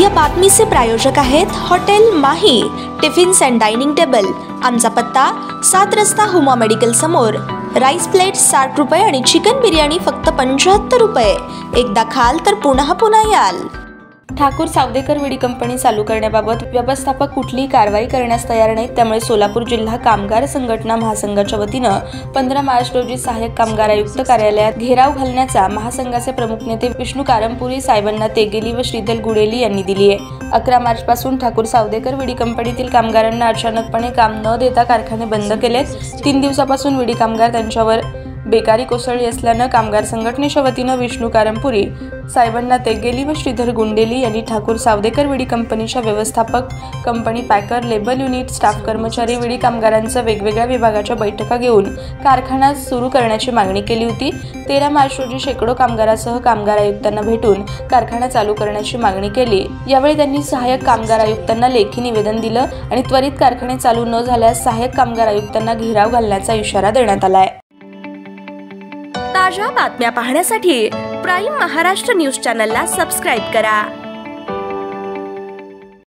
या बातमीचे प्रायोजक आहेत hotel Mahi tiffins and dining table. आमचा पत्ता 7 रस्ता हुमा मेडिकल समोर। राईस प्लेट 60 रुपये आणि चिकन बिर्याणी फक्त 75 रुपये। एकदा खाल तर पुन्हा पुन्हा याल। ठाकूर सावदेकर विडी कंपनी चालू करण्याबाबत व्यवस्थापक कुठलीही कारवाई करण्यास तयार नाहीत, त्यामुळे सोलापूर जिल्हा कामगार संघटना महासंघाच्या वतीनं 15 मार्च रोजी सहाय्यक कामगार आयुक्त कार्यालयात घेराव घालण्याचा महासंघाचे प्रमुख नेते विष्णू कारामपुरी, सायबन्ना तेगेली व श्रीधर गुडेली यांनी दिली आहे। 11 मार्च पासून ठाकूर सावदेकर विडी कंपनीतील कामगारांना अचानकपणे काम न देता कारखाने बंद केलेत। 3 दिवसापासून विडी कामगार त्यांच्यावर बेकारी कोसळली असल्यानं कामगार संघटनेच्या वतीनं विष्णू कारामपुरी, सायबन्ना तेगेली व श्रीधर गुंडेली यांनी ठाकूर सावदेकर विडी कंपनीच्या व्यवस्थापक, company packer, label unit, staff कर्मचारी, विडी कामगारांच्या वेगवेगळ्या विभागाच्या बैठका घेऊन कारखाना सुरू करण्याची मागणी केली होती। 13 मार्च रोजी शेकडो कामगारासह कामगार आयुक्तांना भेटून कारखाना चालू करण्याची मागणी केली। यावेळी त्यांनी सहाय्यक कामगार आयुक्तांना लेखी निवेदन दिलं आणि त्वरित कारखाने चालू न झाल्यास सहाय्यक कामगार आयुक्तांना घेराव घालण्याचा इशारा देण्यात आला आहे। ताजा बातम्या पाहण्यासाठी प्राइम महाराष्ट्र न्यूज चॅनलला सबस्क्राइब करा।